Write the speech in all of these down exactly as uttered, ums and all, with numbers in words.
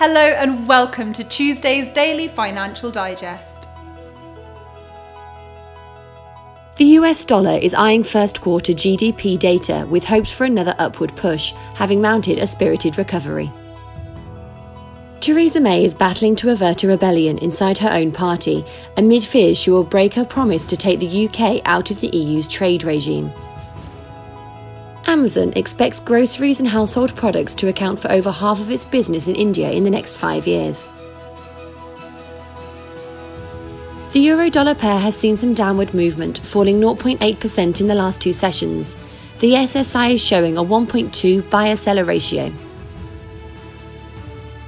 Hello and welcome to Tuesday's Daily Financial Digest. The U S dollar is eyeing first quarter G D P data with hopes for another upward push, having mounted a spirited recovery. Theresa May is battling to avert a rebellion inside her own party, amid fears she will break her promise to take the U K out of the E U's trade regime. Amazon expects groceries and household products to account for over half of its business in India in the next five years. The euro-dollar pair has seen some downward movement, falling zero point eight percent in the last two sessions. The S S I is showing a one point two buyer-seller ratio.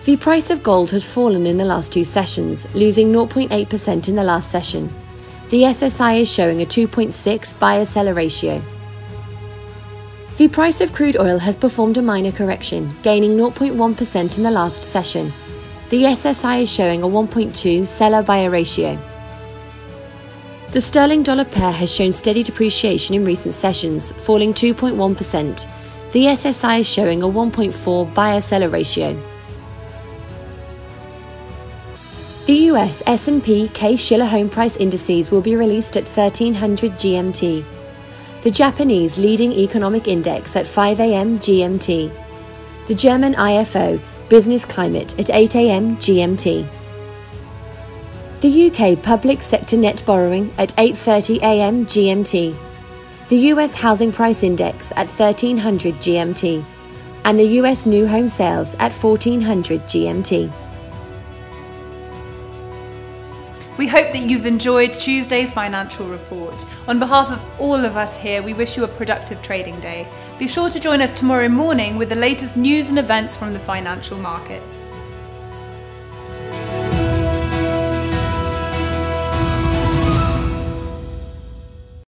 The price of gold has fallen in the last two sessions, losing zero point eight percent in the last session. The S S I is showing a two point six buyer-seller ratio. The price of crude oil has performed a minor correction, gaining zero point one percent in the last session. The S S I is showing a one point two seller-buyer ratio. The sterling-dollar pair has shown steady depreciation in recent sessions, falling two point one percent. The S S I is showing a one point four buyer-seller ratio. The U S S and P Case-Shiller Home Price Indices will be released at thirteen hundred G M T. The Japanese Leading Economic Index at five A M G M T. The German I F O Business Climate at eight A M G M T. The U K Public Sector Net Borrowing at eight thirty A M G M T. The U S Housing Price Index at thirteen hundred G M T. And the U S New Home Sales at fourteen hundred G M T. We hope that you've enjoyed Tuesday's financial report. On behalf of all of us here, we wish you a productive trading day. Be sure to join us tomorrow morning with the latest news and events from the financial markets.